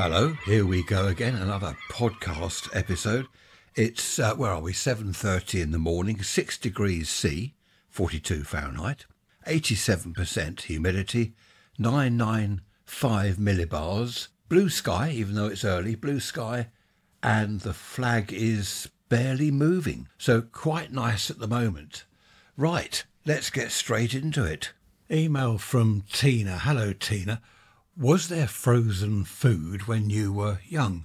Hello, here we go again, another podcast episode. It's, where are we, 7:30 in the morning, 6 degrees C, 42 Fahrenheit, 87% humidity, 995 millibars, blue sky, even though it's early, blue sky, and the flag is barely moving, so quite nice at the moment. Right, let's get straight into it. Email from Tina. Hello, Tina. Was there frozen food when you were young?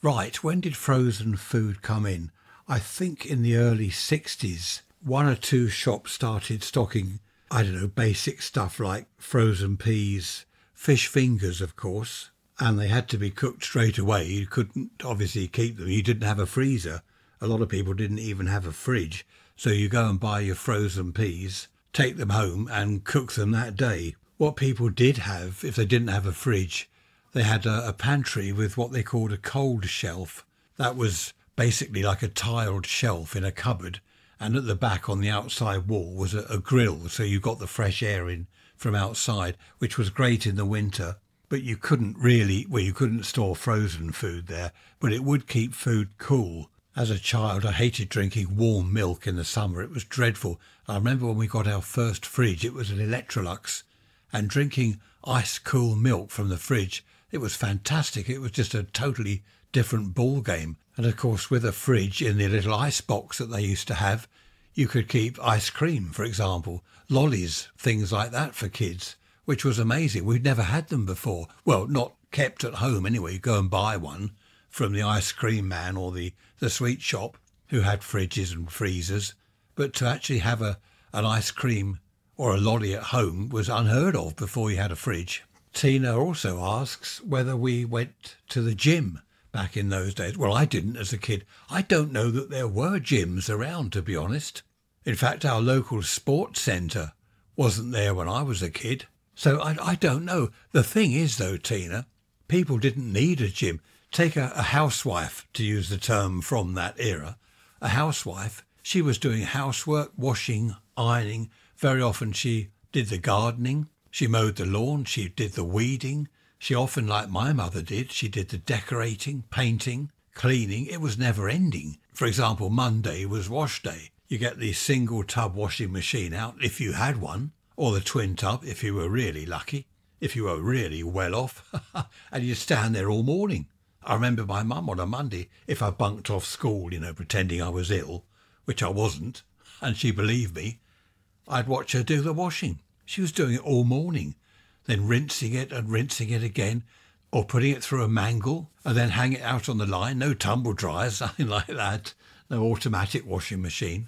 Right, when did frozen food come in? I think in the early 60s, one or two shops started stocking, I don't know, basic stuff like frozen peas, fish fingers, of course, and they had to be cooked straight away. You couldn't obviously keep them. You didn't have a freezer. A lot of people didn't even have a fridge. So you go and buy your frozen peas, take them home and cook them that day. What people did have, if they didn't have a fridge, they had a pantry with what they called a cold shelf. That was basically like a tiled shelf in a cupboard. And at the back on the outside wall was a grill. So you got the fresh air in from outside, which was great in the winter. But you couldn't really, well, you couldn't store frozen food there, but it would keep food cool. As a child, I hated drinking warm milk in the summer. It was dreadful. I remember when we got our first fridge, it was an Electrolux, and drinking ice-cool milk from the fridge, it was fantastic. It was just a totally different ball game. And of course, with a fridge in the little ice box that they used to have, you could keep ice cream, for example, lollies, things like that for kids, which was amazing. We'd never had them before. Well, not kept at home anyway. You go and buy one from the ice cream man or the sweet shop who had fridges and freezers, but to actually have an ice cream or a lolly at home was unheard of before you had a fridge. Tina also asks whether we went to the gym back in those days. Well, I didn't as a kid. I don't know that there were gyms around, to be honest. In fact, our local sports centre wasn't there when I was a kid. So I don't know. The thing is, though, Tina, people didn't need a gym. Take a housewife, to use the term from that era. A housewife, she was doing housework, washing, ironing. Very often she did the gardening. She mowed the lawn. She did the weeding. She often, like my mother did, she did the decorating, painting, cleaning. It was never ending. For example, Monday was wash day. You get the single tub washing machine out, if you had one, or the twin tub, if you were really lucky, if you were really well off, and you'd stand there all morning. I remember my mum on a Monday, if I bunked off school, you know, pretending I was ill, which I wasn't, and she believed me, I'd watch her do the washing. She was doing it all morning, then rinsing it and rinsing it again, or putting it through a mangle and then hang it out on the line. No tumble dryers, nothing like that, no automatic washing machine.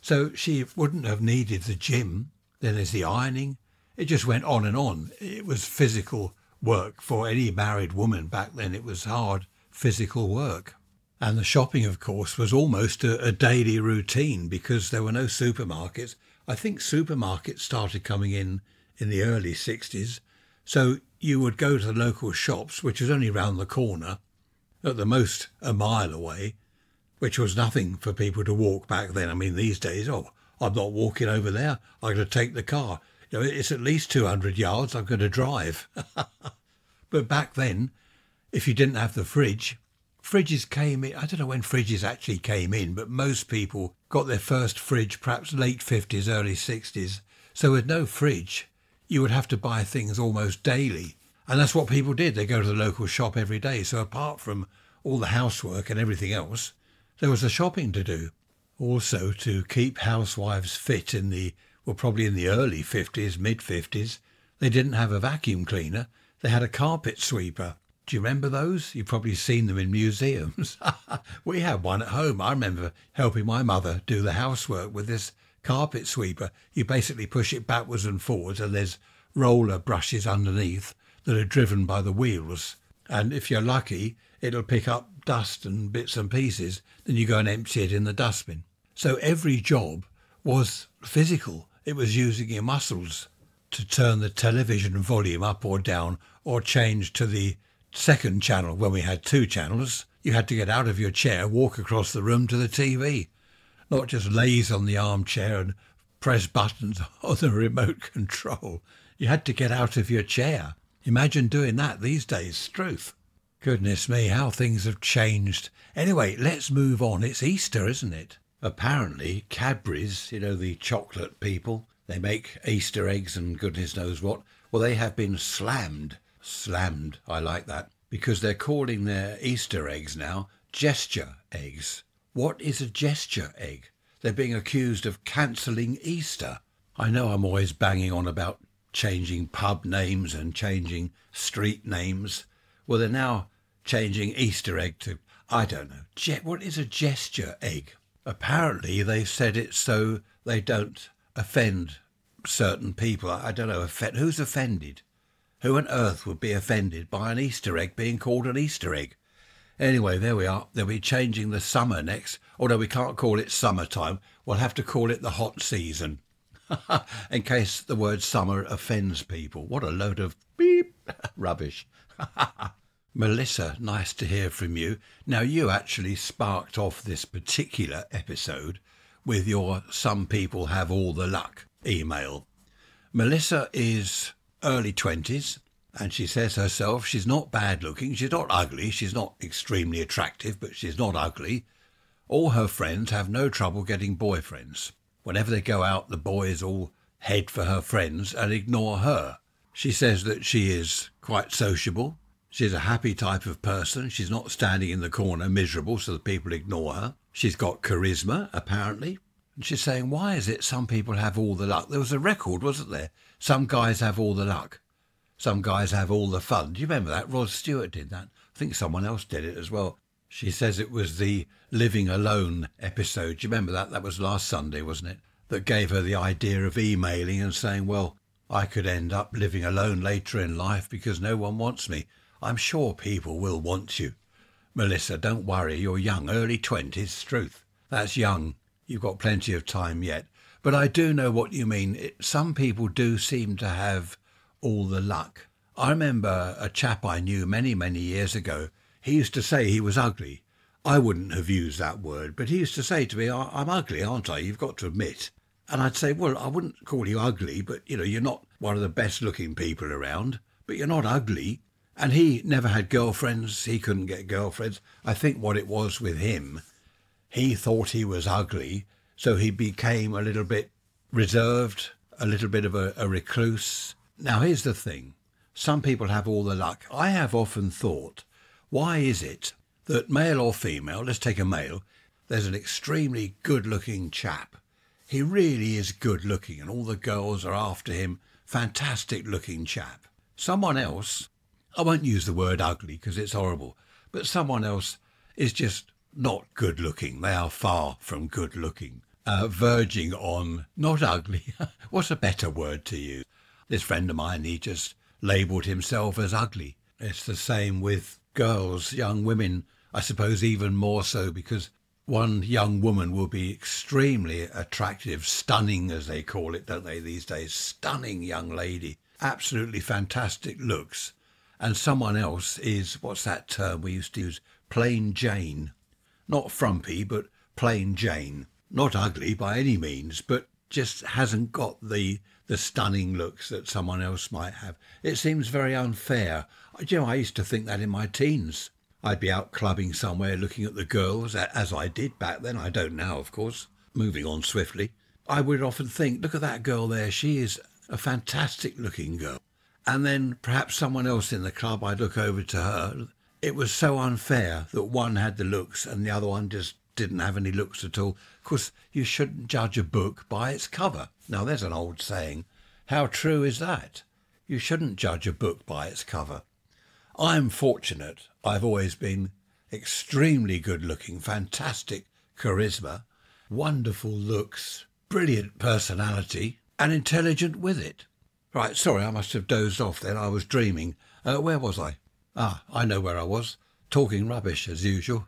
So she wouldn't have needed the gym. Then there's the ironing. It just went on and on. It was physical work for any married woman back then. It was hard physical work. And the shopping, of course, was almost a daily routine because there were no supermarkets. I think supermarkets started coming in the early 60s. So you would go to the local shops, which was only round the corner, at the most a mile away, which was nothing for people to walk back then. I mean, these days, oh, I'm not walking over there. I'm going to take the car. You know, it's at least 200 yards. I'm going to drive. But back then, if you didn't have the fridge, fridges came in. I don't know when fridges actually came in, but most people got their first fridge perhaps late 50s, early 60s. So with no fridge, you would have to buy things almost daily. And that's what people did. They go to the local shop every day. So apart from all the housework and everything else, there was the shopping to do. Also, to keep housewives fit in the, well, probably in the early 50s, mid-50s, they didn't have a vacuum cleaner. They had a carpet sweeper. Do you remember those? You've probably seen them in museums. We had one at home. I remember helping my mother do the housework with this carpet sweeper. You basically push it backwards and forwards, and there's roller brushes underneath that are driven by the wheels. And if you're lucky, it'll pick up dust and bits and pieces. Then you go and empty it in the dustbin. So every job was physical. It was using your muscles to turn the television volume up or down or change to the second channel. When we had two channels, you had to get out of your chair, walk across the room to the TV, not just laze on the armchair and press buttons on the remote control. You had to get out of your chair. Imagine doing that these days, truth. Goodness me, how things have changed. Anyway, let's move on. It's Easter, isn't it? Apparently, Cadbury's, you know, the chocolate people, they make Easter eggs and goodness knows what. Well, they have been slammed. Slammed, I like that. Because they're calling their Easter eggs now gesture eggs. What is a gesture egg? They're being accused of cancelling Easter. I know I'm always banging on about changing pub names and changing street names. Well, they're now changing Easter egg to, I don't know, what is a gesture egg? Apparently they said it so they don't offend certain people. I don't know, who's offended? Who on earth would be offended by an Easter egg being called an Easter egg? Anyway, there we are. They'll be changing the summer next. Although we can't call it summertime. We'll have to call it the hot season. In case the word summer offends people. What a load of beep rubbish. Melissa, nice to hear from you. Now, you actually sparked off this particular episode with your Some People Have All the Luck email. Melissa is early 20s. And she says herself, she's not bad looking, she's not ugly, she's not extremely attractive, but she's not ugly. All her friends have no trouble getting boyfriends. Whenever they go out, the boys all head for her friends and ignore her. She says that she is quite sociable, she's a happy type of person, she's not standing in the corner miserable so that people ignore her. She's got charisma, apparently. And she's saying, why is it some people have all the luck? There was a record, wasn't there? Some guys have all the luck. Some guys have all the fun. Do you remember that? Rod Stewart did that. I think someone else did it as well. She says it was the Living Alone episode. Do you remember that? That was last Sunday, wasn't it? That gave her the idea of emailing and saying, well, I could end up living alone later in life because no one wants me. I'm sure people will want you. Melissa, don't worry. You're young. Early 20s, truth. That's young. You've got plenty of time yet. But I do know what you mean. Some people do seem to have all the luck. I remember a chap I knew many, many years ago. He used to say he was ugly. I wouldn't have used that word, but he used to say to me, I'm ugly, aren't I? You've got to admit. And I'd say, well, I wouldn't call you ugly, but, you know, you're not one of the best looking people around, but you're not ugly. And he never had girlfriends. He couldn't get girlfriends. I think what it was with him, he thought he was ugly, so he became a little bit reserved, a little bit of a recluse. Now, here's the thing. Some people have all the luck. I have often thought, why is it that male or female, let's take a male, there's an extremely good-looking chap. He really is good-looking and all the girls are after him. Fantastic-looking chap. Someone else, I won't use the word ugly because it's horrible, but someone else is just not good-looking. They are far from good-looking, verging on not ugly. What's a better word to use? This friend of mine, he just labelled himself as ugly. It's the same with girls, young women, I suppose even more so, because one young woman will be extremely attractive, stunning as they call it, don't they, these days? Stunning young lady, absolutely fantastic looks. And someone else is, what's that term we used to use? Plain Jane. Not frumpy, but plain Jane. Not ugly by any means, but just hasn't got the stunning looks that someone else might have. It seems very unfair. You know, I used to think that in my teens. I'd be out clubbing somewhere looking at the girls, as I did back then. I don't now, of course. Moving on swiftly. I would often think, look at that girl there. She is a fantastic-looking girl. And then perhaps someone else in the club, I'd look over to her. It was so unfair that one had the looks and the other one just didn't have any looks at all. Of course, you shouldn't judge a book by its cover. Now, there's an old saying. How true is that? You shouldn't judge a book by its cover. I'm fortunate. I've always been extremely good-looking, fantastic charisma, wonderful looks, brilliant personality, and intelligent with it. Right, sorry, I must have dozed off then. I was dreaming. Where was I? Ah, I know where I was. Talking rubbish, as usual.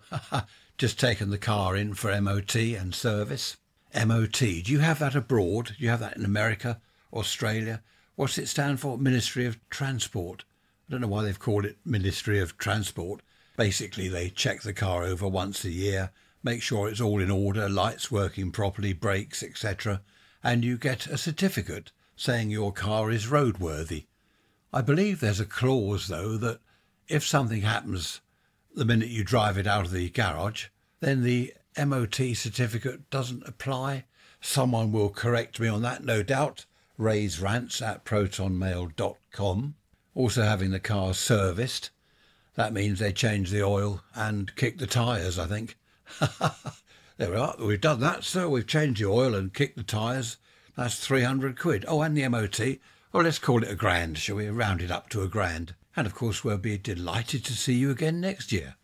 Just taken the car in for MOT and service. MOT, do you have that abroad? Do you have that in America, Australia? What's it stand for? Ministry of Transport. I don't know why they've called it Ministry of Transport. Basically, they check the car over once a year, make sure it's all in order, lights working properly, brakes, etc. And you get a certificate saying your car is roadworthy. I believe there's a clause, though, that if something happens the minute you drive it out of the garage, then the MOT certificate doesn't apply. Someone will correct me on that, no doubt. raisrants@protonmail.com. Also having the car serviced. That means they change the oil and kick the tyres, I think. There we are. We've done that, sir. We've changed the oil and kicked the tyres. That's 300 quid. Oh, and the MOT. Well, let's call it a grand, shall we? Round it up to a grand. And, of course, we'll be delighted to see you again next year.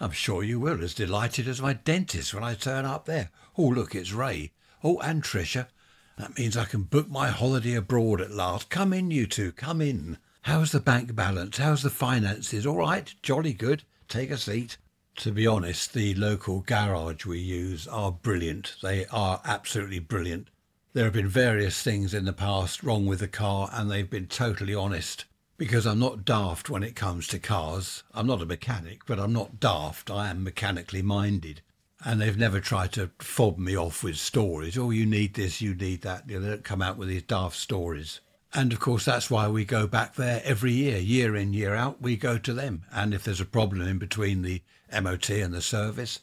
I'm sure you will, as delighted as my dentist when I turn up there. Oh, look, it's Ray. Oh, and Tricia. That means I can book my holiday abroad at last. Come in, you two. Come in. How's the bank balance? How's the finances? All right, jolly good. Take a seat. To be honest, the local garage we use are brilliant. They are absolutely brilliant. There have been various things in the past wrong with the car, and they've been totally honest. Because I'm not daft when it comes to cars. I'm not a mechanic, but I'm not daft. I am mechanically minded. And they've never tried to fob me off with stories. Oh, you need this, you need that. You know, they don't come out with these daft stories. And, of course, that's why we go back there every year. Year in, year out, we go to them. And if there's a problem in between the MOT and the service,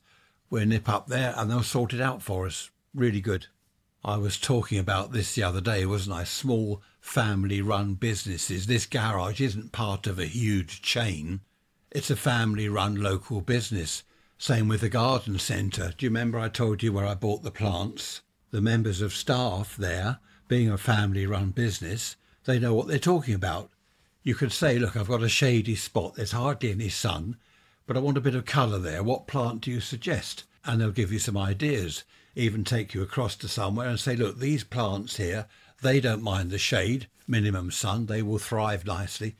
we'll nip up there and they'll sort it out for us. Really good. I was talking about this the other day, wasn't I? Small family-run businesses. This garage isn't part of a huge chain. It's a family-run local business. Same with the garden centre. Do you remember I told you where I bought the plants? The members of staff there, being a family-run business, they know what they're talking about. You could say, look, I've got a shady spot, there's hardly any sun, but I want a bit of colour there. What plant do you suggest? And they'll give you some ideas, even take you across to somewhere and say, look, these plants here, they don't mind the shade, minimum sun, they will thrive nicely.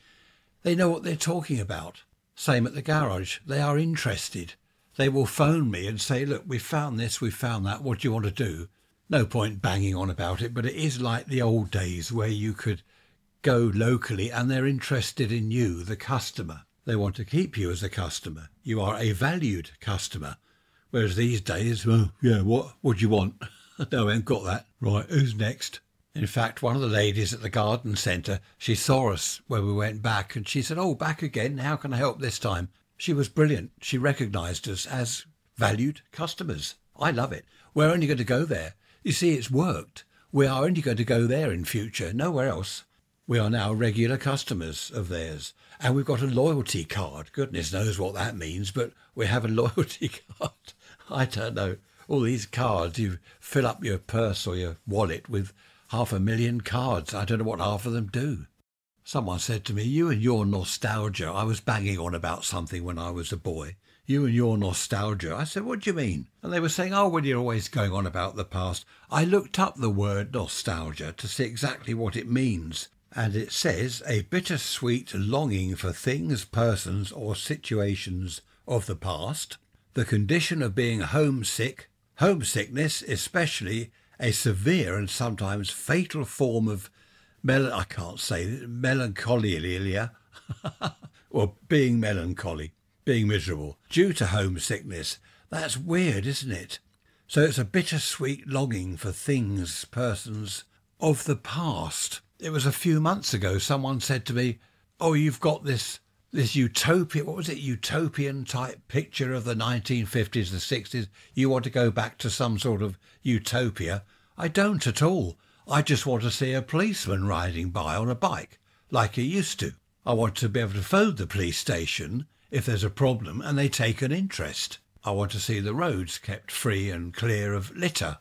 They know what they're talking about. Same at the garage. They are interested. They will phone me and say, look, we found this, we found that, what do you want to do? No point banging on about it, but it is like the old days where you could go locally and they're interested in you, the customer. They want to keep you as a customer. You are a valued customer. Whereas these days, well, yeah, what do you want? No, I haven't got that. Right, who's next? In fact, one of the ladies at the garden centre, she saw us when we went back and she said, oh, back again, how can I help this time? She was brilliant. She recognised us as valued customers. I love it. We're only going to go there. You see, it's worked. We are only going to go there in future, nowhere else. We are now regular customers of theirs. And we've got a loyalty card. Goodness knows what that means, but we have a loyalty card. I don't know. All these cards, you fill up your purse or your wallet with 500,000 cards. I don't know what half of them do. Someone said to me, you and your nostalgia. I was banging on about something when I was a boy. You and your nostalgia. I said, what do you mean? And they were saying, oh, well, you're always going on about the past. I looked up the word nostalgia to see exactly what it means. And it says, a bittersweet longing for things, persons, or situations of the past. The condition of being homesick. Homesickness, especially a severe and sometimes fatal form of melancholia. Or being melancholy. Being miserable due to homesickness. That's weird, isn't it? So it's a bittersweet longing for things, persons of the past. It was a few months ago someone said to me, oh, you've got this utopia, what was it, utopian type picture of the 1950s, the 60s. You want to go back to some sort of utopia. I don't at all. I just want to see a policeman riding by on a bike like he used to. I want to be able to phone the police station if there's a problem and they take an interest. I want to see the roads kept free and clear of litter.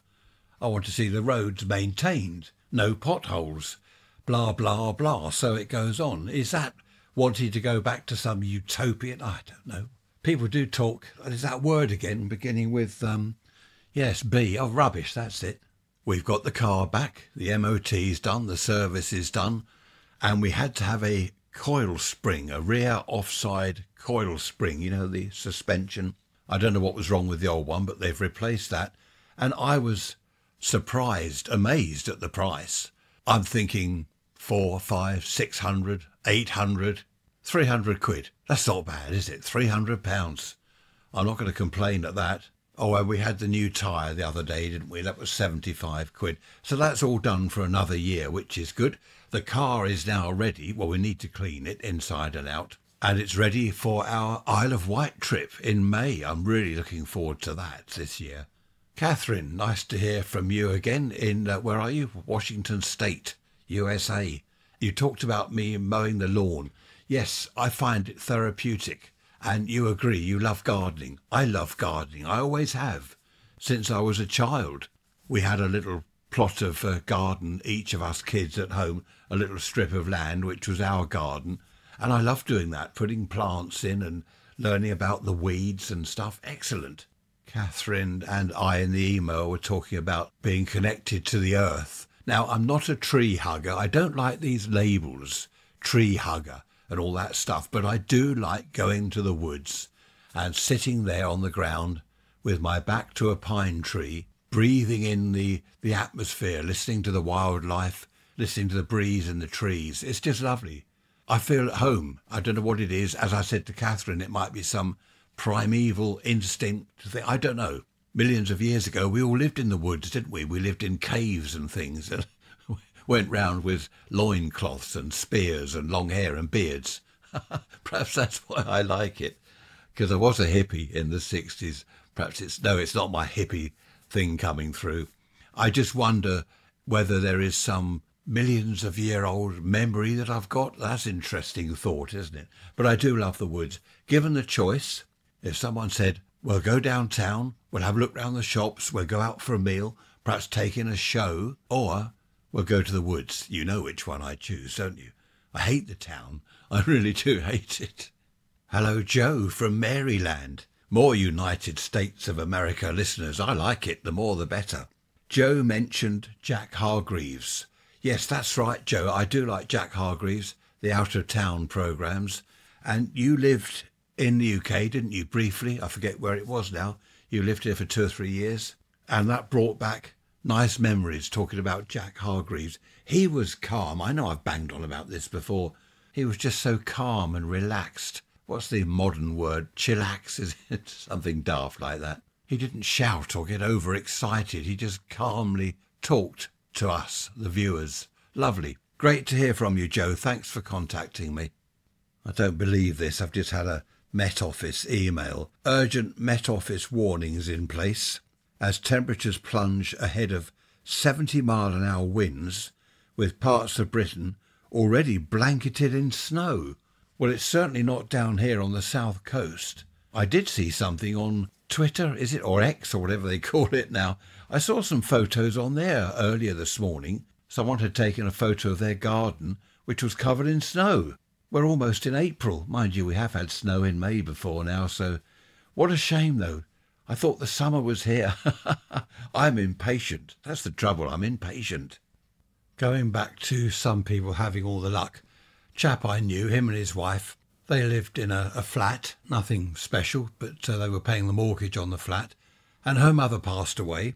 I want to see the roads maintained, no potholes, blah, blah, blah, so it goes on. Is that wanting to go back to some utopian? I don't know. People do talk, is that word again, beginning with, yes, B, oh, rubbish, that's it. We've got the car back, the MOT's done, the service is done, and we had to have a coil spring, a rear offside coil spring, you know, the suspension. I don't know what was wrong with the old one, but they've replaced that. And I was surprised, amazed at the price. I'm thinking 400, 500, 600, 800, 300 quid. That's not bad, is it? £300. I'm not going to complain at that. Oh, and we had the new tyre the other day, didn't we? That was 75 quid. So that's all done for another year, which is good. The car is now ready. Well, we need to clean it inside and out. and it's ready for our Isle of Wight trip in May. I'm really looking forward to that this year. Catherine, nice to hear from you again in, where are you? Washington State, USA. You talked about me mowing the lawn. Yes, I find it therapeutic. And you agree, you love gardening. I love gardening. I always have, since I was a child. We had a little plot of garden, each of us kids at home, a little strip of land, which was our garden. And I love doing that, putting plants in and learning about the weeds and stuff. Excellent. Catherine and I in the email were talking about being connected to the earth. Now, I'm not a tree hugger. I don't like these labels, tree hugger and all that stuff, but I do like going to the woods and sitting there on the ground with my back to a pine tree, breathing in the atmosphere, listening to the wildlife, listening to the breeze in the trees. It's just lovely. I feel at home. I don't know what it is. As I said to Catherine, it might be some primeval instinct thing. I don't know. Millions of years ago, we all lived in the woods, didn't we? We lived in caves and things and went round with loincloths and spears and long hair and beards. Perhaps that's why I like it, because I was a hippie in the 60s. Perhaps it's not my hippie thing coming through. I just wonder whether there is some millions of year old memory that I've got. That's an interesting thought, isn't it? But I do love the woods. Given the choice, if someone said, we'll go downtown, we'll have a look round the shops, we'll go out for a meal, perhaps take in a show, or we'll go to the woods, you know which one I choose, don't you? I hate the town. I really do hate it. Hello, Joe from Maryland. More United States of America listeners. I like it. The more, the better. Joe mentioned Jack Hargreaves. Yes, that's right, Joe. I do like Jack Hargreaves, the out-of-town programmes. And you lived in the UK, didn't you, briefly? I forget where it was now. You lived here for 2 or 3 years. And that brought back nice memories talking about Jack Hargreaves. He was calm. I know I've banged on about this before. He was just so calm and relaxed. What's the modern word? Chillax, is it? Something daft like that. He didn't shout or get overexcited. He just calmly talked to us, the viewers. Lovely. Great to hear from you, Joe. Thanks for contacting me. I don't believe this. I've just had a Met Office email. Urgent Met Office warnings in place as temperatures plunge ahead of 70-mile-an-hour winds, with parts of Britain already blanketed in snow. Well, it's certainly not down here on the south coast. I did see something on Twitter, is it, or X, or whatever they call it now. I saw some photos on there earlier this morning. Someone had taken a photo of their garden, which was covered in snow. We're almost in April. Mind you, we have had snow in May before now, so what a shame, though. I thought the summer was here. I'm impatient. That's the trouble. I'm impatient. Going back to some people having all the luck. Chap I knew, him and his wife, they lived in a flat, nothing special, but they were paying the mortgage on the flat. And her mother passed away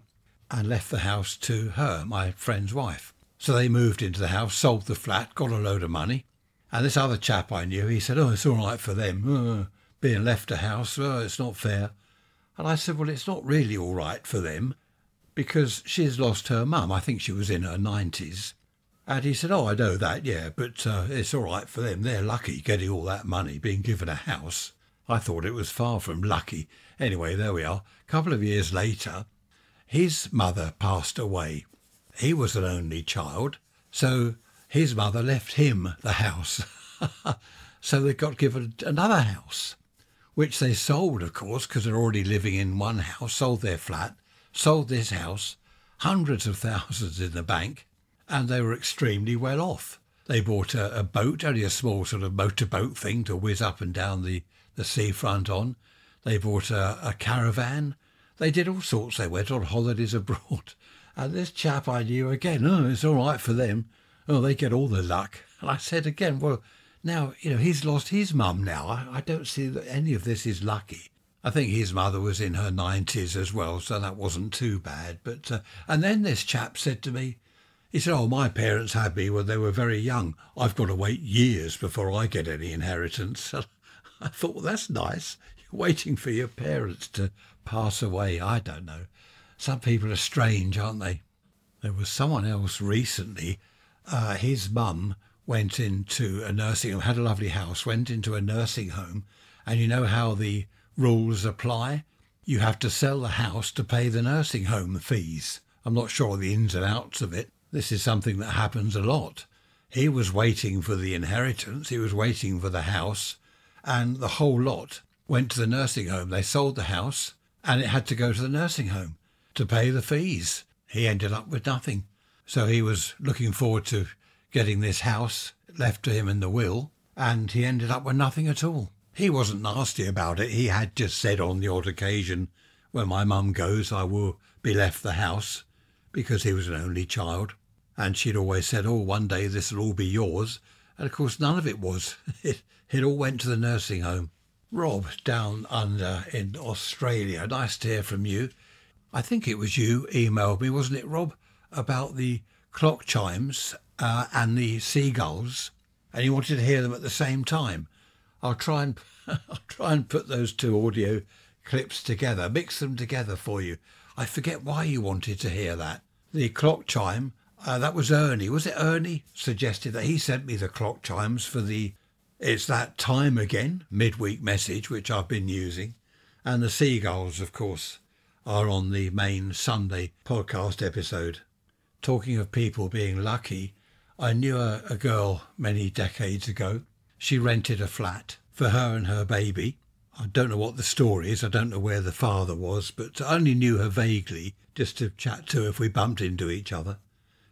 and left the house to her, my friend's wife. So they moved into the house, sold the flat, got a load of money. And this other chap I knew, he said, oh, it's all right for them. Being left a house, oh, it's not fair. And I said, well, it's not really all right for them because she's lost her mum. I think she was in her 90s. And he said, oh, I know that, yeah, but it's all right for them. They're lucky getting all that money, being given a house. I thought it was far from lucky. Anyway, there we are. A couple of years later, his mother passed away. He was an only child, so his mother left him the house. So they got given another house, which they sold, of course, because they're already living in one house, sold their flat, sold this house, hundreds of thousands in the bank, and they were extremely well off. They bought a boat, only a small sort of motorboat thing to whiz up and down the seafront on. They bought a caravan. They did all sorts. They went on holidays abroad. And this chap I knew again, oh, it's all right for them. Oh, they get all the luck. And I said again, well, now, you know, he's lost his mum now. I don't see that any of this is lucky. I think his mother was in her 90s as well, so that wasn't too bad. But and then this chap said to me, he said, oh, my parents had me when they were very young. I've got to wait years before I get any inheritance. And I thought, well, that's nice. You're waiting for your parents to pass away. I don't know. Some people are strange, aren't they? There was someone else recently. His mum went into a nursing home, had a lovely house, went into a nursing home, and you know how the rules apply? You have to sell the house to pay the nursing home fees. I'm not sure the ins and outs of it. This is something that happens a lot. He was waiting for the inheritance, he was waiting for the house, and the whole lot went to the nursing home. They sold the house, and it had to go to the nursing home to pay the fees. He ended up with nothing. So he was looking forward to getting this house left to him in the will, and he ended up with nothing at all. He wasn't nasty about it. He had just said on the odd occasion, when my mum goes, I will be left the house, because he was an only child. And she'd always said, oh, one day this will all be yours. And of course, none of it was. It all went to the nursing home. Rob, down under in Australia, nice to hear from you. I think it was you emailed me, wasn't it, Rob, about the clock chimes and the seagulls, and you wanted to hear them at the same time. I'll try and put those two audio clips together, mix them together for you. I forget why you wanted to hear that. The clock chime, that was Ernie. Was it Ernie suggested that? He sent me the clock chimes for the It's That Time Again midweek message, which I've been using. And the seagulls, of course, are on the main Sunday podcast episode. Talking of people being lucky, I knew a girl many decades ago. She rented a flat for her and her baby. I don't know what the story is. I don't know where the father was, but I only knew her vaguely, just to chat to her if we bumped into each other.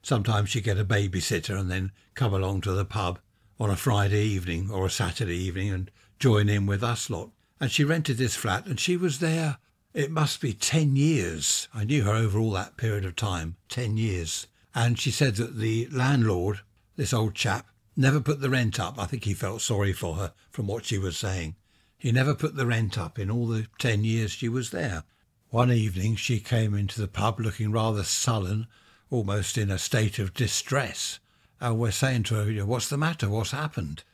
Sometimes she'd get a babysitter and then come along to the pub on a Friday evening or a Saturday evening and join in with us lot. And she rented this flat, and she was there, it must be 10 years. I knew her over all that period of time, 10 years. And she said that the landlord, this old chap, never put the rent up. I think he felt sorry for her from what she was saying. He never put the rent up in all the 10 years she was there. One evening she came into the pub looking rather sullen, almost in a state of distress. And we're saying to her, what's the matter? What's happened?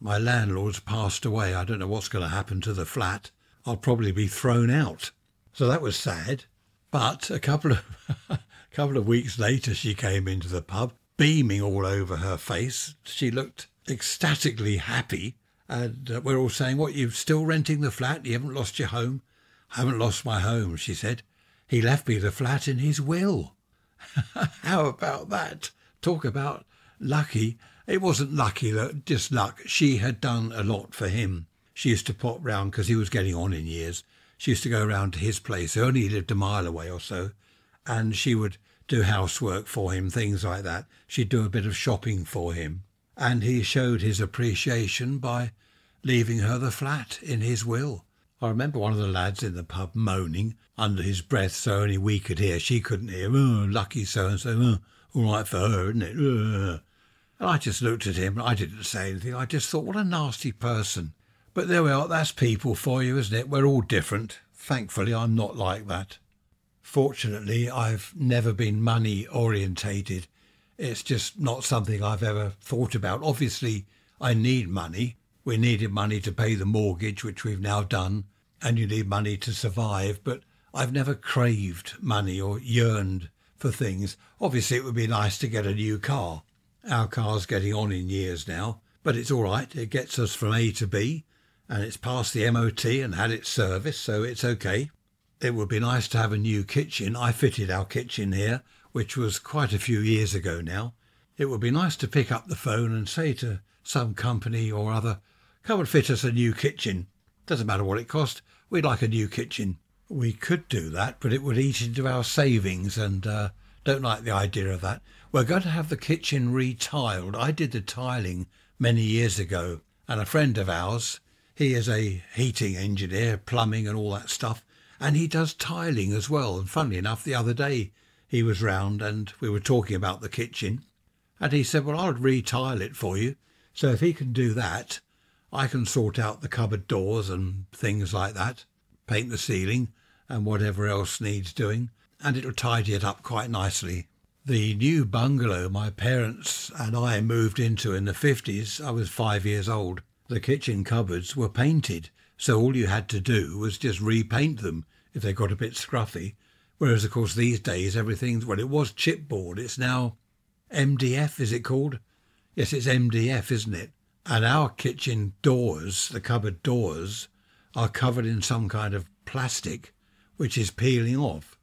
My landlord's passed away. I don't know what's going to happen to the flat. I'll probably be thrown out. So that was sad. But a couple of weeks later, she came into the pub, beaming all over her face. She looked ecstatically happy. And we're all saying, what, you're still renting the flat? You haven't lost your home? I haven't lost my home, she said. He left me the flat in his will. How about that? Talk about lucky. It wasn't lucky, though, just luck. She had done a lot for him. She used to pop round, because he was getting on in years. She used to go round to his place. Ernie lived a mile away or so, and she would do housework for him, things like that. She'd do a bit of shopping for him, and he showed his appreciation by leaving her the flat in his will. I remember one of the lads in the pub moaning under his breath, so only we could hear. She couldn't hear. Oh, lucky so-and-so. Oh, all right for her, isn't it? Oh. And I just looked at him, and I didn't say anything. I just thought, what a nasty person. But there we are, that's people for you, isn't it? We're all different. Thankfully, I'm not like that. Fortunately, I've never been money-orientated. It's just not something I've ever thought about. Obviously, I need money. We needed money to pay the mortgage, which we've now done, and you need money to survive. But I've never craved money or yearned for things. Obviously, it would be nice to get a new car. Our car's getting on in years now, but it's all right. It gets us from A to B, and it's passed the MOT and had its service, so it's okay. It would be nice to have a new kitchen. I fitted our kitchen here, which was quite a few years ago now. It would be nice to pick up the phone and say to some company or other, come and fit us a new kitchen. Doesn't matter what it cost. We'd like a new kitchen. We could do that, but it would eat into our savings, and don't like the idea of that. We're going to have the kitchen retiled. I did the tiling many years ago, and a friend of ours, he is a heating engineer, plumbing and all that stuff, and he does tiling as well. And funnily enough, the other day he was round and we were talking about the kitchen, and he said, well, I'll retile it for you. So if he can do that, I can sort out the cupboard doors and things like that, paint the ceiling and whatever else needs doing, and it'll tidy it up quite nicely. The new bungalow my parents and I moved into in the 50s, I was 5 years old. The kitchen cupboards were painted, so all you had to do was just repaint them if they got a bit scruffy. Whereas, of course, these days everything's, well, it was chipboard. It's now MDF, is it called? Yes, it's MDF, isn't it? And our kitchen doors, the cupboard doors, are covered in some kind of plastic which is peeling off.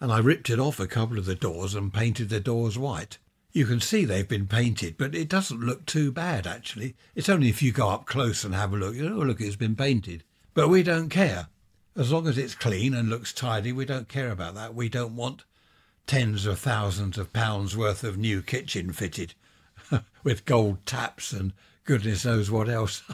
And I ripped it off a couple of the doors and painted the doors white. You can see they've been painted, but it doesn't look too bad, actually. It's only if you go up close and have a look, you know, look, it's been painted. But we don't care. As long as it's clean and looks tidy, we don't care about that. We don't want tens of thousands of pounds worth of new kitchen fitted with gold taps and goodness knows what else.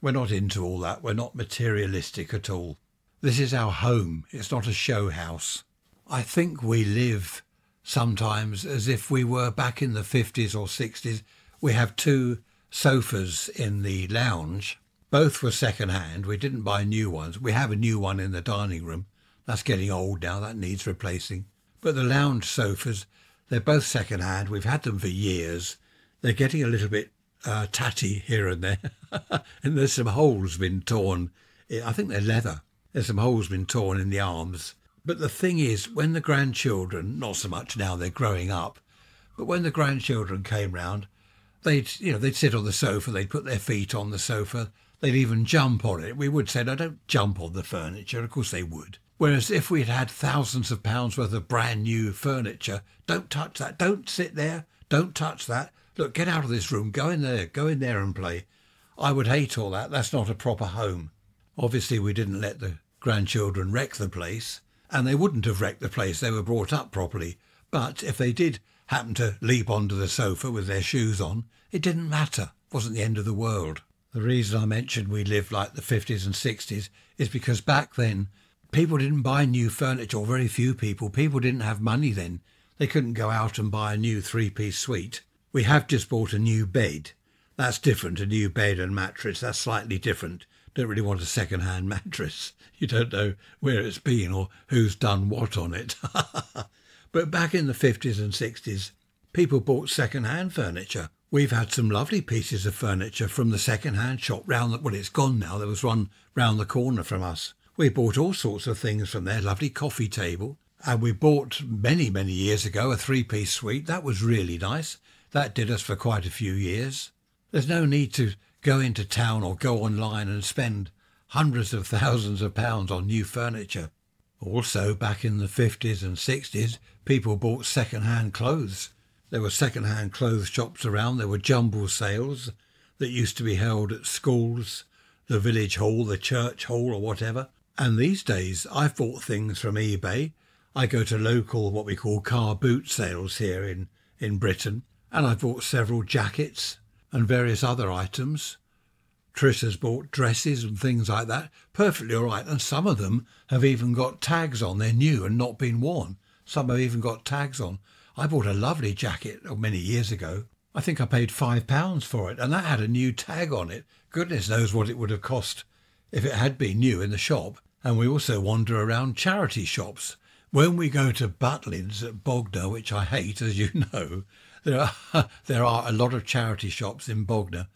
We're not into all that. We're not materialistic at all. This is our home. It's not a show house. I think we live sometimes as if we were back in the 50s or 60s. We have two sofas in the lounge. Both were second-hand. We didn't buy new ones. We have a new one in the dining room. That's getting old now. That needs replacing. But the lounge sofas, they're both second-hand. We've had them for years. They're getting a little bit tatty here and there, and there's some holes been torn. I think they're leather. There's some holes been torn in the arms. But the thing is, when the grandchildren, not so much now, they're growing up, but when the grandchildren came round, they'd sit on the sofa, they'd put their feet on the sofa, they'd even jump on it. We would say, no, don't jump on the furniture. Of course they would. Whereas if we'd had thousands of pounds worth of brand new furniture, don't touch that, don't sit there, don't touch that. Look, get out of this room, go in there and play. I would hate all that. That's not a proper home. Obviously, we didn't let the grandchildren wreck the place, and they wouldn't have wrecked the place. They were brought up properly. But if they did happen to leap onto the sofa with their shoes on, it didn't matter. It wasn't the end of the world. The reason I mentioned we lived like the 50s and 60s is because back then, people didn't buy new furniture, or very few people. People didn't have money then. They couldn't go out and buy a new three-piece suite. We have just bought a new bed. That's different, a new bed and mattress. That's slightly different. Don't really want a second-hand mattress. You don't know where it's been or who's done what on it. But back in the 50s and 60s, people bought second-hand furniture. We've had some lovely pieces of furniture from the second-hand shop round the... Well, it's gone now. There was one round the corner from us. We bought all sorts of things from their lovely coffee table. And we bought many, many years ago a three-piece suite. That was really nice. That did us for quite a few years. There's no need to go into town or go online and spend hundreds of thousands of pounds on new furniture. Also, back in the 50s and 60s, people bought second-hand clothes. There were second-hand clothes shops around. There were jumble sales that used to be held at schools, the village hall, the church hall or whatever. And these days, I've bought things from eBay. I go to local, what we call car boot sales here in Britain, and I've bought several jackets and various other items. Tricia's bought dresses and things like that, perfectly all right, and some of them have even got tags on. They're new and not been worn. Some have even got tags on. I bought a lovely jacket many years ago. I think I paid £5 for it, and that had a new tag on it. Goodness knows what it would have cost if it had been new in the shop. And we also wander around charity shops. When we go to Butlins at Bognor, which I hate, as you know, there are a lot of charity shops in Bognor,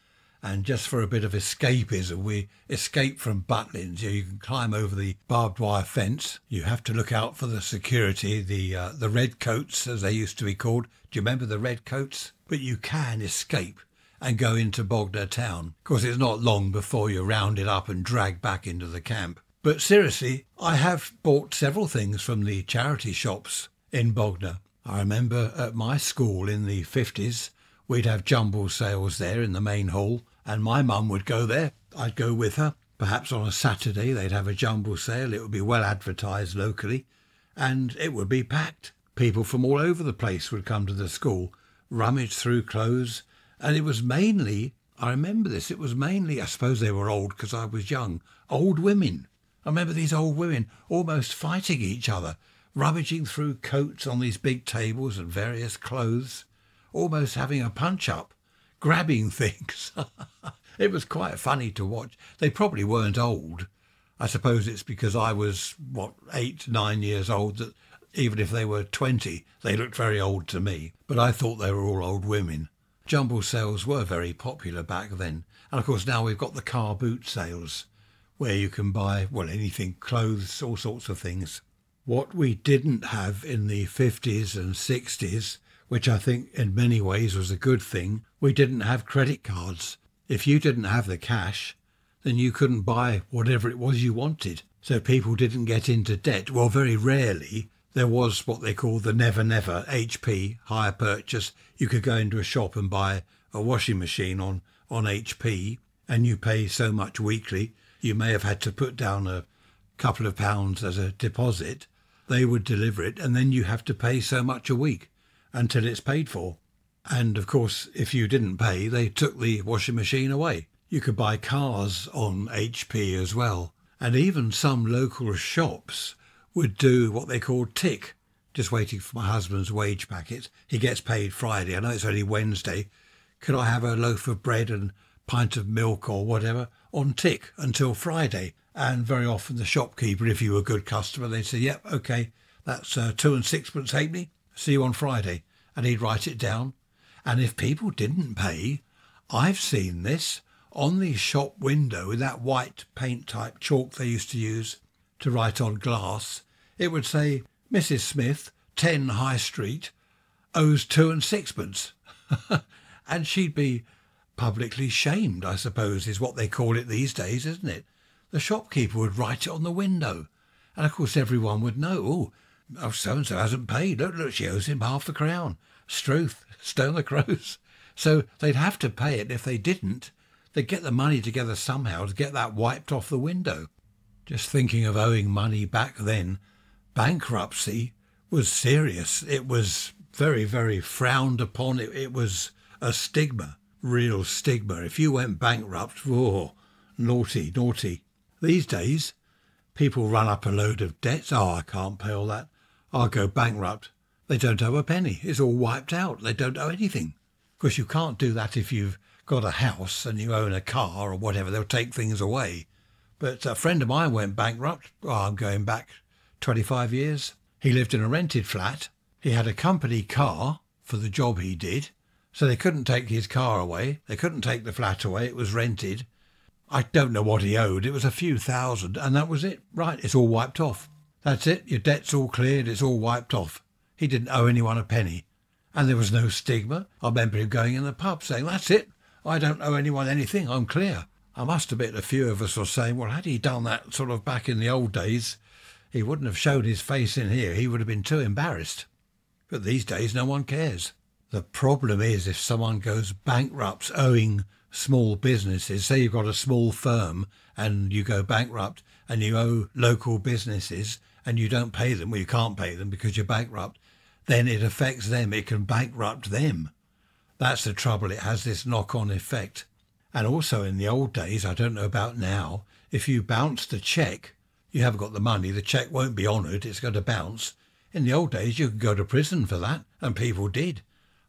and just for a bit of escapism, we escape from Butlins. You can climb over the barbed wire fence. You have to look out for the security, the red coats, as they used to be called. Do you remember the red coats? But you can escape and go into Bognor town. Of course, it's not long before you're rounded up and dragged back into the camp. But seriously, I have bought several things from the charity shops in Bognor. I remember at my school in the 50s, we'd have jumble sales there in the main hall, and my mum would go there. I'd go with her. Perhaps on a Saturday they'd have a jumble sale. It would be well advertised locally, and it would be packed. People from all over the place would come to the school, rummage through clothes, and it was mainly, I remember this, it was mainly, I suppose they were old because I was young, old women. I remember these old women almost fighting each other, rummaging through coats on these big tables and various clothes, almost having a punch-up, grabbing things. It was quite funny to watch. They probably weren't old. I suppose it's because I was, 8, 9 years old, that even if they were 20, they looked very old to me. But I thought they were all old women. Jumble sales were very popular back then. And, of course, now we've got the car boot sales, where you can buy, anything, clothes, all sorts of things. What we didn't have in the 50s and 60s which I think in many ways was a good thing, we didn't have credit cards. If you didn't have the cash, then you couldn't buy whatever it was you wanted. So people didn't get into debt. Well, very rarely. There was what they call the never-never HP, hire purchase. You could go into a shop and buy a washing machine on HP, and you pay so much weekly. You may have had to put down a couple of pounds as a deposit. They would deliver it, and then you have to pay so much a week until it's paid for. And, of course, if you didn't pay, they took the washing machine away. You could buy cars on HP as well. And even some local shops would do what they call tick. Just waiting for my husband's wage packet. He gets paid Friday. I know it's only Wednesday. Could I have a loaf of bread and pint of milk or whatever on tick until Friday? And very often the shopkeeper, if you were a good customer, they'd say, yep, OK, that's 2 and 6pence halfpenny. See you on Friday. And he'd write it down. And if people didn't pay, I've seen this on the shop window with that white paint type chalk they used to use to write on glass. It would say, Mrs. Smith, 10 High Street, owes 2 and 6pence. And she'd be publicly shamed, I suppose, is what they call it these days, isn't it? The shopkeeper would write it on the window. And, of course, everyone would know, oh, so-and-so hasn't paid. Look, she owes him half a crown. Struth, stone the crows. So they'd have to pay it. If they didn't, they'd get the money together somehow to get that wiped off the window. Just thinking of owing money back then, bankruptcy was serious. It was very, very frowned upon. It was a stigma, real stigma. If you went bankrupt, oh, naughty, naughty. These days, people run up a load of debts. Oh, I can't pay all that. I'll go bankrupt. They don't owe a penny. It's all wiped out. They don't owe anything. Of course, you can't do that if you've got a house and you own a car or whatever. They'll take things away. But a friend of mine went bankrupt. Oh, I'm going back 25 years. He lived in a rented flat. He had a company car for the job he did. So they couldn't take his car away. They couldn't take the flat away. It was rented. I don't know what he owed. It was a few thousand. And that was it. Right. It's all wiped off. That's it. Your debt's all cleared. It's all wiped off. He didn't owe anyone a penny. And there was no stigma. I remember him going in the pub saying, that's it. I don't owe anyone anything. I'm clear. I must admit a few of us were saying, well, had he done that sort of back in the old days, he wouldn't have shown his face in here. He would have been too embarrassed. But these days, no one cares. The problem is if someone goes bankrupt owing small businesses, say you've got a small firm and you go bankrupt and you owe local businesses and you don't pay them, well, you can't pay them because you're bankrupt, then it affects them. It can bankrupt them. That's the trouble. It has this knock-on effect. And also in the old days, I don't know about now, if you bounced a cheque, you haven't got the money, the cheque won't be honoured, it's going to bounce. In the old days, you could go to prison for that, and people did.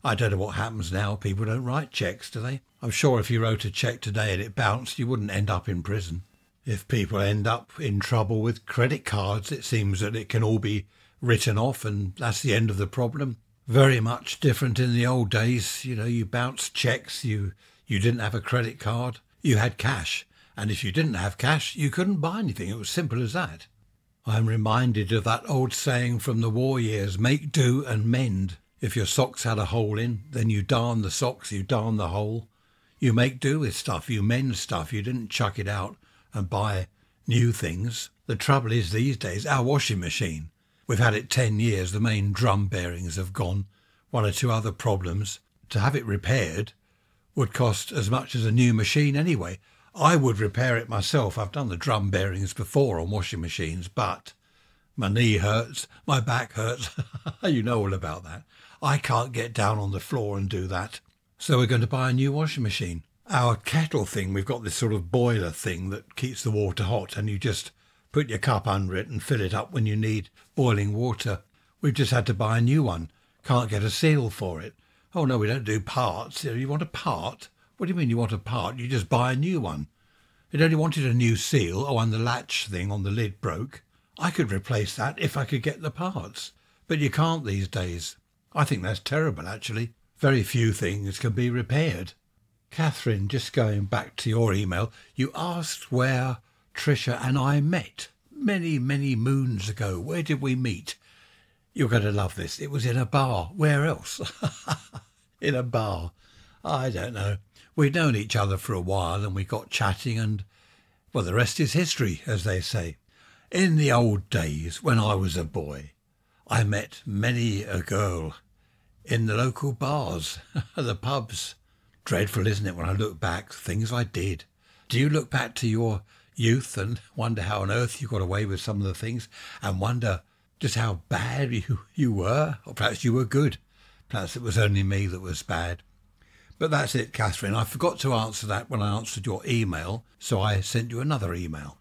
I don't know what happens now, people don't write cheques, do they? I'm sure if you wrote a cheque today and it bounced, you wouldn't end up in prison. If people end up in trouble with credit cards, it seems that it can all be written off, and that's the end of the problem. Very much different in the old days, you know, you bounced cheques, you didn't have a credit card, you had cash. And if you didn't have cash, you couldn't buy anything. It was simple as that. I am reminded of that old saying from the war years, make do and mend. If your socks had a hole in, then you darn the socks, you darn the hole. You make do with stuff, you mend stuff, you didn't chuck it out and buy new things. The trouble is these days, our washing machine, we've had it 10 years, the main drum bearings have gone, one or two other problems. To have it repaired would cost as much as a new machine anyway. I would repair it myself. I've done the drum bearings before on washing machines, but my knee hurts, my back hurts. You know all about that. I can't get down on the floor and do that. So we're going to buy a new washing machine. Our kettle thing, we've got this sort of boiler thing that keeps the water hot, and you just put your cup under it and fill it up when you need boiling water. We've just had to buy a new one. Can't get a seal for it. Oh, no, we don't do parts. You want a part? What do you mean you want a part? You just buy a new one. It only wanted a new seal. Oh, and the latch thing on the lid broke. I could replace that if I could get the parts. But you can't these days. I think that's terrible, actually. Very few things can be repaired. Catherine, just going back to your email, you asked where Tricia and I met. Many, many moons ago. Where did we meet? You're going to love this. It was in a bar. Where else? In a bar. I don't know. We'd known each other for a while and we got chatting and, well, the rest is history, as they say. In the old days, when I was a boy, I met many a girl in the local bars, the pubs. Dreadful, isn't it, when I look back, things I did. Do you look back to your youth and wonder how on earth you got away with some of the things and wonder just how bad you were? Or perhaps you were good. Perhaps it was only me that was bad. But that's it, Catherine. I forgot to answer that when I answered your email, so I sent you another email.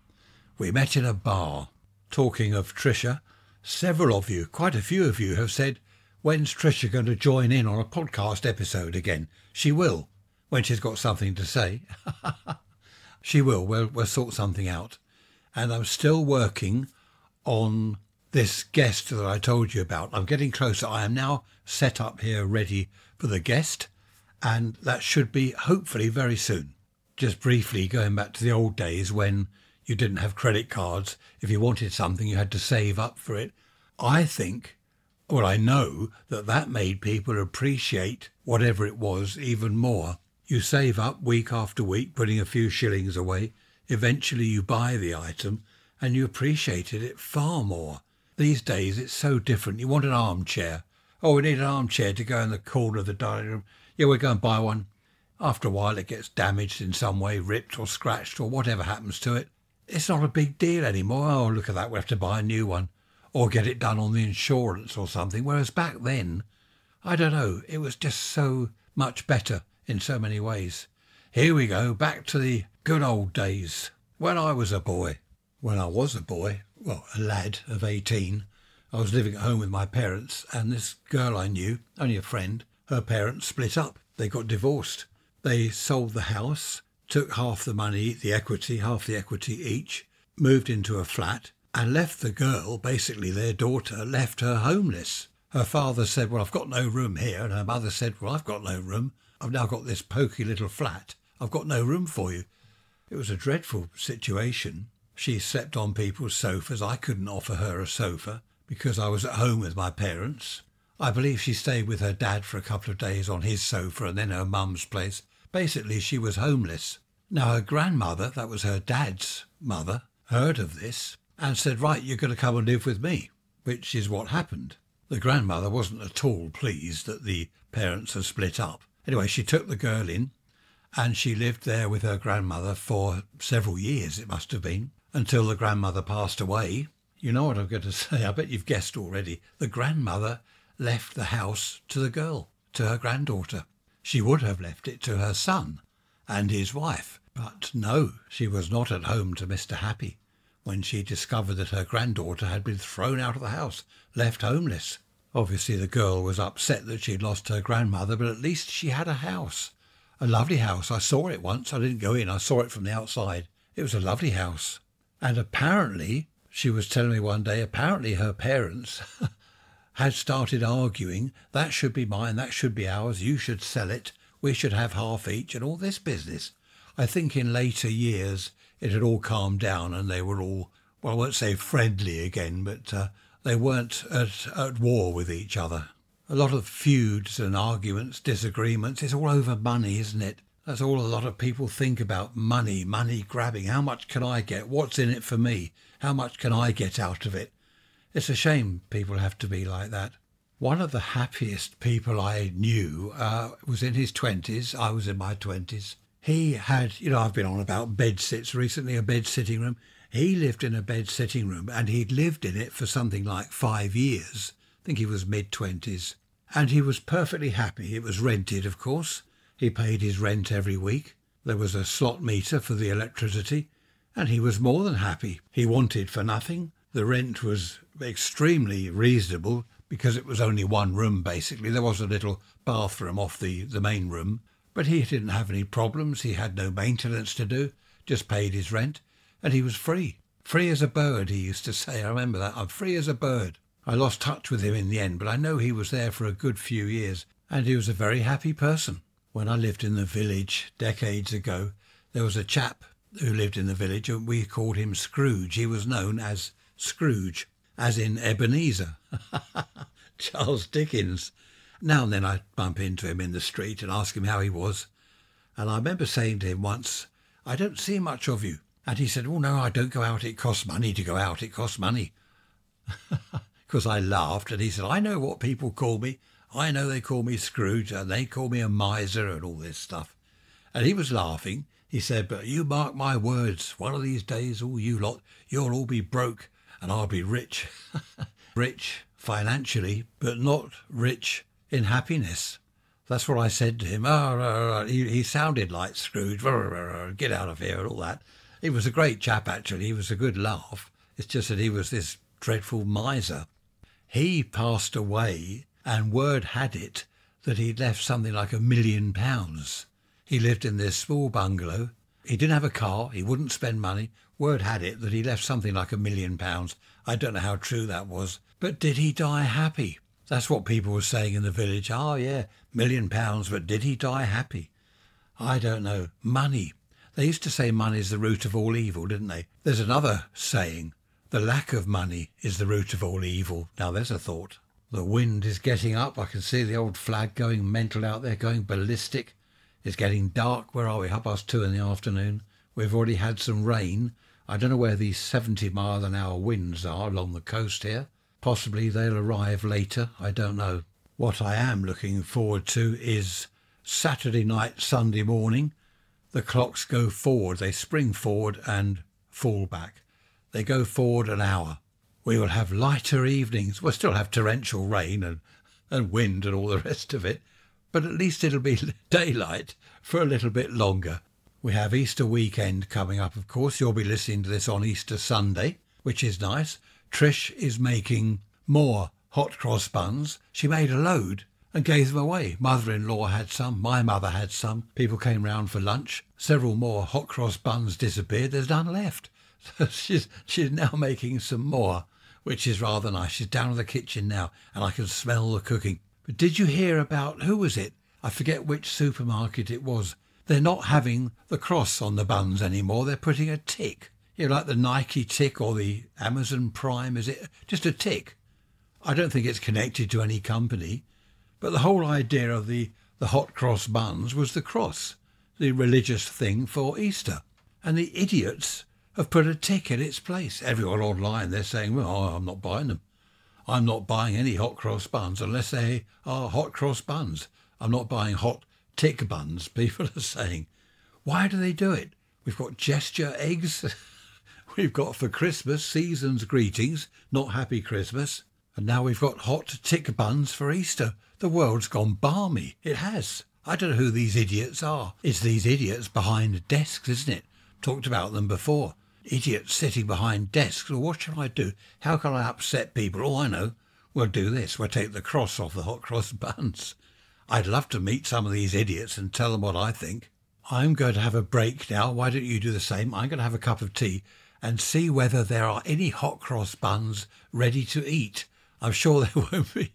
We met in a bar. Talking of Tricia, several of you, quite a few of you, have said, when's Tricia going to join in on a podcast episode again? She will, when she's got something to say. She will. We'll sort something out. And I'm still working on this guest that I told you about. I'm getting closer. I am now set up here ready for the guest. And that should be hopefully very soon. Just briefly going back to the old days when you didn't have credit cards. If you wanted something, you had to save up for it. I think, well, I know that that made people appreciate whatever it was even more. You save up week after week, putting a few shillings away. Eventually you buy the item and you appreciated it far more. These days it's so different. You want an armchair. Oh, we need an armchair to go in the corner of the dining room. Yeah, we'll go and buy one. After a while it gets damaged in some way, ripped or scratched or whatever happens to it. It's not a big deal anymore. Oh, look at that, we'll have to buy a new one. Or get it done on the insurance or something. Whereas back then, I don't know, it was just so much better in so many ways. Here we go, back to the good old days. When I was a boy, well, a lad of 18, I was living at home with my parents and this girl I knew, only a friend, her parents split up. They got divorced. They sold the house, took half the money, the equity, half the equity each, moved into a flat and left the girl, basically their daughter, left her homeless. Her father said, well, I've got no room here. And her mother said, well, I've got no room. I've now got this poky little flat. I've got no room for you. It was a dreadful situation. She slept on people's sofas. I couldn't offer her a sofa because I was at home with my parents. I believe she stayed with her dad for a couple of days on his sofa and then her mum's place. Basically, she was homeless. Now, her grandmother, that was her dad's mother, heard of this and said, right, you're going to come and live with me, which is what happened. The grandmother wasn't at all pleased that the parents had split up. Anyway, she took the girl in and she lived there with her grandmother for several years, it must have been, until the grandmother passed away. You know what I'm going to say, I bet you've guessed already. The grandmother left the house to the girl, to her granddaughter. She would have left it to her son and his wife. But no, she was not at home to Mr. Happy when she discovered that her granddaughter had been thrown out of the house, left homeless. Obviously, the girl was upset that she'd lost her grandmother, but at least she had a house. A lovely house. I saw it once. I didn't go in. I saw it from the outside. It was a lovely house. And apparently, she was telling me one day, apparently her parents had started arguing, that should be mine, that should be ours, you should sell it, we should have half each, and all this business. I think in later years, it had all calmed down and they were all, well, I won't say friendly again, but they weren't at war with each other. A lot of feuds and arguments, disagreements, it's all over money, isn't it? That's all a lot of people think about, money grabbing. How much can I get? What's in it for me? How much can I get out of it? It's a shame people have to be like that. One of the happiest people I knew was in his 20s. I was in my 20s. He had, you know, I've been on about bedsits recently, a bed-sitting room. He lived in a bed-sitting room and he'd lived in it for something like 5 years. I think he was mid-20s. And he was perfectly happy. It was rented, of course. He paid his rent every week. There was a slot meter for the electricity. And he was more than happy. He wanted for nothing. The rent was extremely reasonable because it was only one room, basically. There was a little bathroom off the main room. But he didn't have any problems. He had no maintenance to do. Just paid his rent. And he was free. Free as a bird, he used to say. I remember that. I'm free as a bird. I lost touch with him in the end, but I know he was there for a good few years, and he was a very happy person. When I lived in the village decades ago, there was a chap who lived in the village, and we called him Scrooge. He was known as Scrooge. as in Ebenezer. Charles Dickens. Now and then I'd bump into him in the street and ask him how he was, and I remember saying to him once, "I don't see much of you," and he said, "Oh no, I don't go out, it costs money to go out, it costs money." Because I laughed, and he said, "I know what people call me. I know they call me Scrooge, and they call me a miser and all this stuff." And he was laughing. He said, "But you mark my words, one of these days, all you lot, you'll all be broke, and I'll be rich." Rich financially, but not rich in happiness. That's what I said to him. He sounded like Scrooge. "Get out of here," and all that. He was a great chap, actually. He was a good laugh. It's just that he was this dreadful miser. He passed away, and word had it that he'd left something like £1 million. He lived in this small bungalow. He didn't have a car. He wouldn't spend money. Word had it that he left something like £1 million. I don't know how true that was. But did he die happy? That's what people were saying in the village. "Oh, yeah, £1 million, but did he die happy?" I don't know. Money. They used to say money's the root of all evil, didn't they? There's another saying. The lack of money is the root of all evil. Now, there's a thought. The wind is getting up. I can see the old flag going mental out there, going ballistic. It's getting dark. Where are we? 2:30 in the afternoon. We've already had some rain. I don't know where these 70-mile-an-hour winds are along the coast here. Possibly they'll arrive later. I don't know. What I am looking forward to is Saturday night, Sunday morning. The clocks go forward. They spring forward and fall back. They go forward an hour. We will have lighter evenings. We'll still have torrential rain and wind and all the rest of it, but at least it'll be daylight for a little bit longer. We have Easter weekend coming up, of course. You'll be listening to this on Easter Sunday, which is nice. Trish is making more hot cross buns. She made a load and gave them away. Mother-in-law had some. My mother had some. People came round for lunch. Several more hot cross buns disappeared. There's none left. So she's now making some more, which is rather nice. She's down in the kitchen now, and I can smell the cooking. But did you hear about, who was it? I forget which supermarket it was. They're not having the cross on the buns anymore. They're putting a tick. You know, like the Nike tick or the Amazon Prime, is it? Just a tick. I don't think it's connected to any company. But the whole idea of the hot cross buns was the cross, the religious thing for Easter. And the idiots have put a tick in its place. Everyone online, they're saying, "Well, I'm not buying them. I'm not buying any hot cross buns unless they are hot cross buns. I'm not buying hot tick buns," people are saying. Why do they do it? We've got gesture eggs. We've got for Christmas, season's greetings, not happy Christmas. And now we've got hot tick buns for Easter. The world's gone balmy. It has. I don't know who these idiots are. It's these idiots behind desks, isn't it? Talked about them before. Idiots sitting behind desks. Well, what shall I do? How can I upset people? Oh, I know. We'll do this. We'll take the cross off the hot cross buns. I'd love to meet some of these idiots and tell them what I think. I'm going to have a break now. Why don't you do the same? I'm going to have a cup of tea and see whether there are any hot cross buns ready to eat. I'm sure there won't be.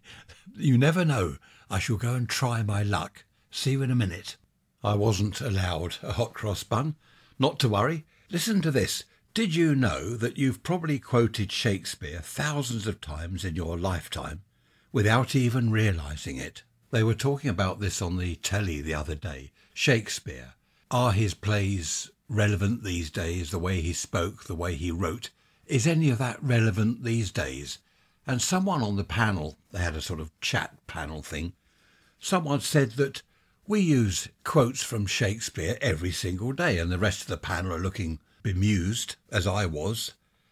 You never know. I shall go and try my luck. See you in a minute. I wasn't allowed a hot cross bun. Not to worry. Listen to this. Did you know that you've probably quoted Shakespeare thousands of times in your lifetime without even realising it? They were talking about this on the telly the other day. Shakespeare. Are his plays relevant these days, the way he spoke, the way he wrote? Is any of that relevant these days? And someone on the panel, they had a sort of chat panel thing, someone said that we use quotes from Shakespeare every single day, and the rest of the panel are looking bemused, as I was.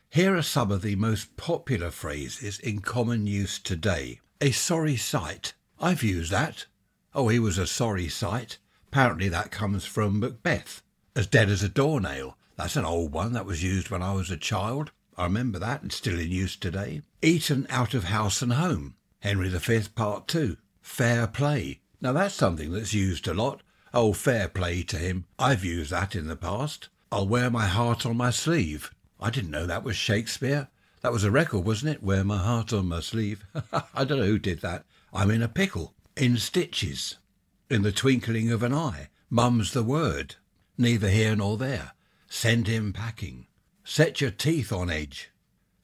Here are some of the most popular phrases in common use today. A sorry sight. I've used that. Oh, he was a sorry sight. Apparently that comes from Macbeth. As dead as a doornail. That's an old one that was used when I was a child. I remember that, and still in use today. Eaten out of house and home. Henry V, Part 2. Fair play. Now that's something that's used a lot. Oh, fair play to him. I've used that in the past. I'll wear my heart on my sleeve. I didn't know that was Shakespeare. That was a record, wasn't it? Wear my heart on my sleeve. I don't know who did that. I'm in a pickle. In stitches. In the twinkling of an eye. Mum's the word. Neither here nor there. Send him packing. Set your teeth on edge.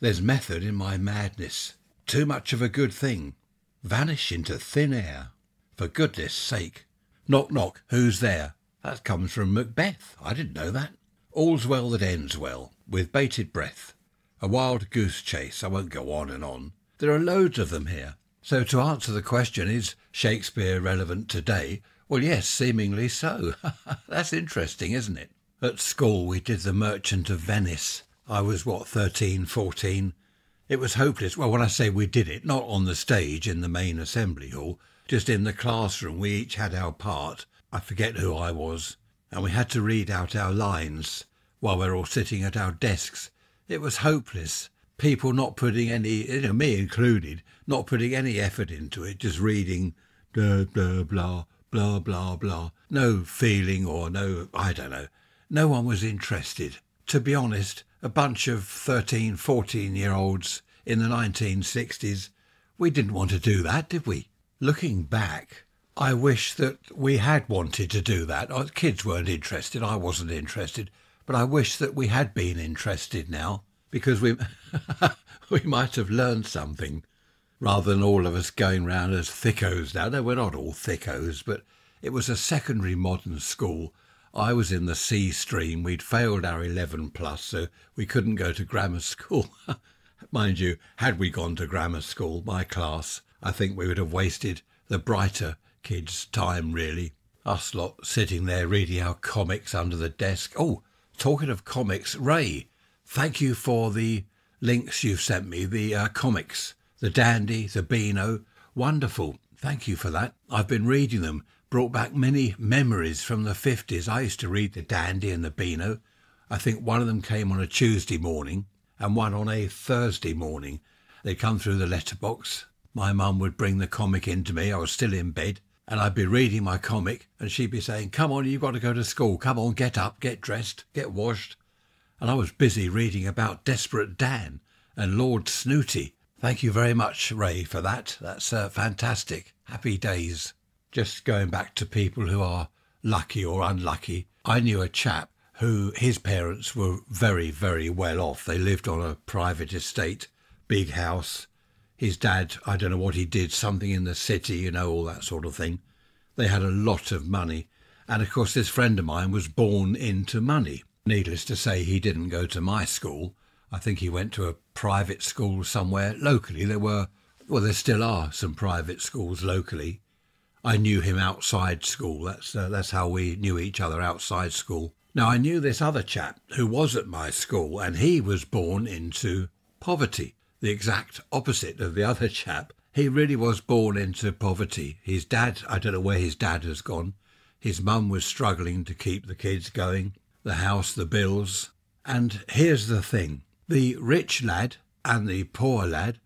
There's method in my madness. Too much of a good thing. Vanish into thin air. For goodness sake. Knock, knock, who's there? That comes from Macbeth. I didn't know that. All's well that ends well, with bated breath. A wild goose chase. I won't go on and on. There are loads of them here. So to answer the question, is Shakespeare relevant today? Well, yes, seemingly so. That's interesting, isn't it? At school we did The Merchant of Venice. I was, 13, 14? It was hopeless. Well, when I say we did it, not on the stage in the main assembly hall, just in the classroom. We each had our part. I forget who I was. And we had to read out our lines while we're all sitting at our desks. It was hopeless. People not putting any, me included, not putting any effort into it, just reading blah, blah, blah, blah, blah, blah. No feeling or no, I don't know. No one was interested. To be honest, a bunch of 13, 14-year-olds in the 1960s, we didn't want to do that, did we? Looking back, I wish that we had wanted to do that. Kids weren't interested, I wasn't interested, but I wish that we had been interested now, because we, we might have learned something, rather than all of us going round as thickos now. No, we're not all thickos, but it was a secondary modern school. I was in the C stream. We'd failed our 11+, so we couldn't go to grammar school. Mind you, had we gone to grammar school, my class, I think we would have wasted the brighter kids' time, really. Us lot sitting there reading our comics under the desk. Oh, talking of comics, Ray, thank you for the links you've sent me, the comics, The Dandy, The Beano. Wonderful. Thank you for that. I've been reading them. Brought back many memories from the 50s. I used to read The Dandy and The Beano. I think one of them came on a Tuesday morning and one on a Thursday morning. They'd come through the letterbox. My mum would bring the comic in to me. I was still in bed, and I'd be reading my comic, and she'd be saying, come on, you've got to go to school. Come on, get up, get dressed, get washed. And I was busy reading about Desperate Dan and Lord Snooty. Thank you very much, Ray, for that. That's fantastic. Happy days. Just going back to people who are lucky or unlucky, I knew a chap who his parents were very, very well off. They lived on a private estate, big house. His dad, I don't know what he did, something in the city, all that sort of thing. They had a lot of money. And, of course, this friend of mine was born into money. Needless to say, he didn't go to my school. I think he went to a private school somewhere locally. There still are some private schools locally. I knew him outside school. That's how we knew each other, outside school. Now, I knew this other chap who was at my school, and he was born into poverty, the exact opposite of the other chap. He really was born into poverty. His dad, I don't know where his dad has gone. His mum was struggling to keep the kids going, the house, the bills. And here's the thing. The rich lad and the poor lad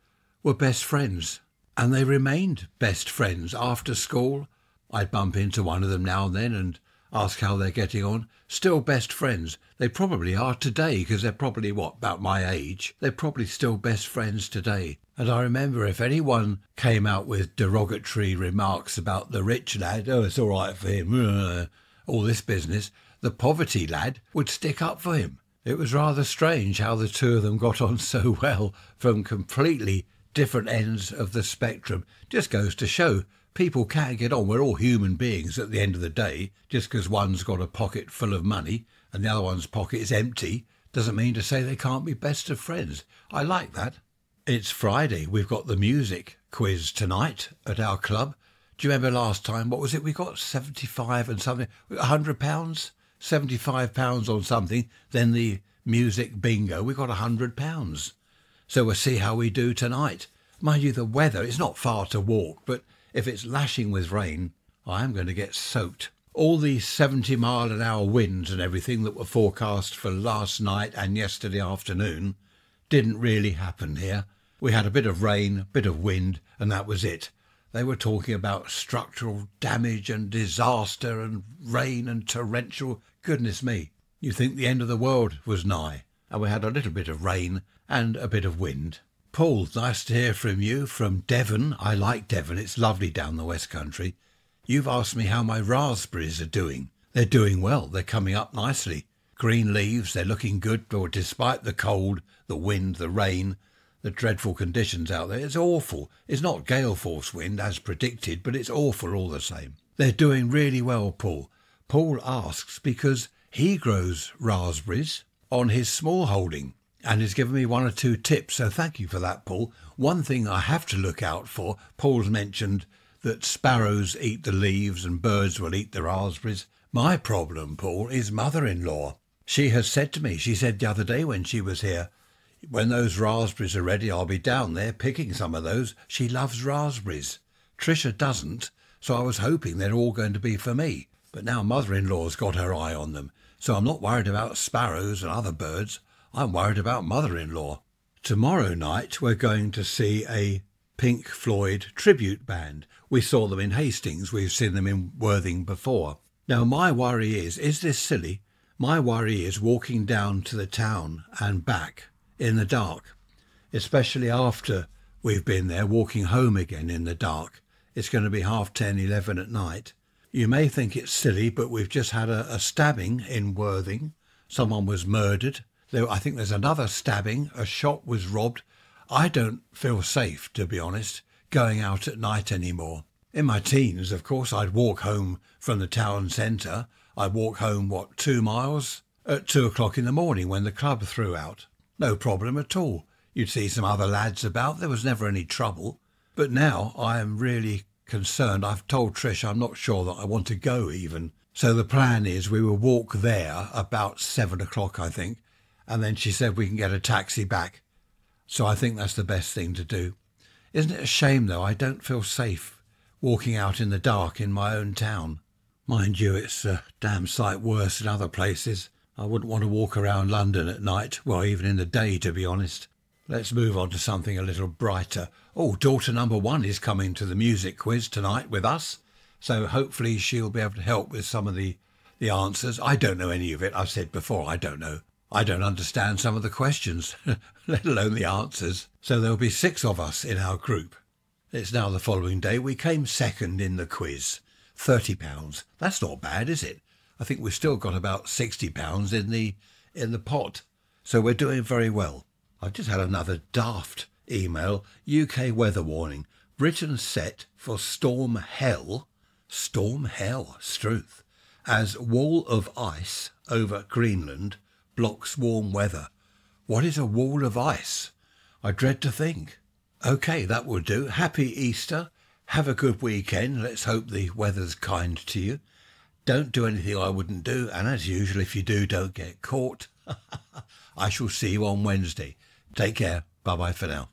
were best friends. And they remained best friends after school. I'd bump into one of them now and then and ask how they're getting on. Still best friends. They probably are today, because they're probably, about my age. They're probably still best friends today. And I remember if anyone came out with derogatory remarks about the rich lad, oh, it's all right for him, all this business, the poverty lad would stick up for him. It was rather strange how the two of them got on so well from completely different ends of the spectrum. Just goes to show people can get on. We're all human beings at the end of the day. Just because one's got a pocket full of money and the other one's pocket is empty doesn't mean to say they can't be best of friends. I like that. It's Friday. We've got the music quiz tonight at our club. Do you remember last time, what was it? We got 75 and something, £100, £75 on something, then the music bingo. We got £100. So we'll see how we do tonight. Mind you, the weather, it's not far to walk, but if it's lashing with rain, I am going to get soaked. All these 70-mile-an-hour winds and everything that were forecast for last night and yesterday afternoon didn't really happen here. We had a bit of rain, a bit of wind, and that was it. They were talking about structural damage and disaster and rain and torrential. Goodness me, you'd think the end of the world was nigh. And we had a little bit of rain and a bit of wind. Paul, nice to hear from you from Devon. I like Devon. It's lovely down the West Country. You've asked me how my raspberries are doing. They're doing well. They're coming up nicely. Green leaves, they're looking good, for despite the cold, the wind, the rain, the dreadful conditions out there, it's awful. It's not gale force wind as predicted, but it's awful all the same. They're doing really well, Paul. Paul asks because he grows raspberries on his small holding and has given me one or two tips, so thank you for that, Paul. One thing I have to look out for, Paul's mentioned that sparrows eat the leaves and birds will eat the raspberries. My problem, Paul, is mother-in-law. She has said to me, she said the other day when she was here, when those raspberries are ready, I'll be down there picking some of those. She loves raspberries. Tricia doesn't, so I was hoping they're all going to be for me. But now mother-in-law's got her eye on them, so I'm not worried about sparrows and other birds. I'm worried about mother-in-law. Tomorrow night we're going to see a Pink Floyd tribute band. We saw them in Hastings. We've seen them in Worthing before. Now my worry is this silly? My worry is walking down to the town and back in the dark, especially after we've been there, walking home again in the dark. It's going to be 10:30, 11 at night. You may think it's silly, but we've just had a stabbing in Worthing. Someone was murdered. I think there's another stabbing. A shop was robbed. I don't feel safe, to be honest, going out at night anymore. In my teens, of course, I'd walk home from the town centre. I'd walk home, 2 miles at 2 o'clock in the morning when the club threw out. No problem at all. You'd see some other lads about. There was never any trouble. But now I am really concerned. I've told Trish I'm not sure that I want to go even. So the plan is we will walk there about 7 o'clock, I think, and then she said we can get a taxi back. So I think that's the best thing to do. Isn't it a shame though? I don't feel safe walking out in the dark in my own town. Mind you, it's a damn sight worse than other places. I wouldn't want to walk around London at night, well, even in the day, to be honest. Let's move on to something a little brighter. Oh, daughter number one is coming to the music quiz tonight with us, so hopefully she'll be able to help with some of the answers. I don't know any of it. I've said before, I don't know. I don't understand some of the questions, let alone the answers. So there'll be 6 of us in our group. It's now the following day. We came 2nd in the quiz. £30. That's not bad, is it? I think we've still got about £60 in the pot. So we're doing very well. I've just had another daft email. UK weather warning. Britain set for storm hell. Storm hell, Struth. As wall of ice over Greenland blocks warm weather. What is a wall of ice? I dread to think. OK, that will do. Happy Easter. Have a good weekend. Let's hope the weather's kind to you. Don't do anything I wouldn't do. And as usual, if you do, don't get caught. I shall see you on Wednesday. Take care. Bye-bye for now.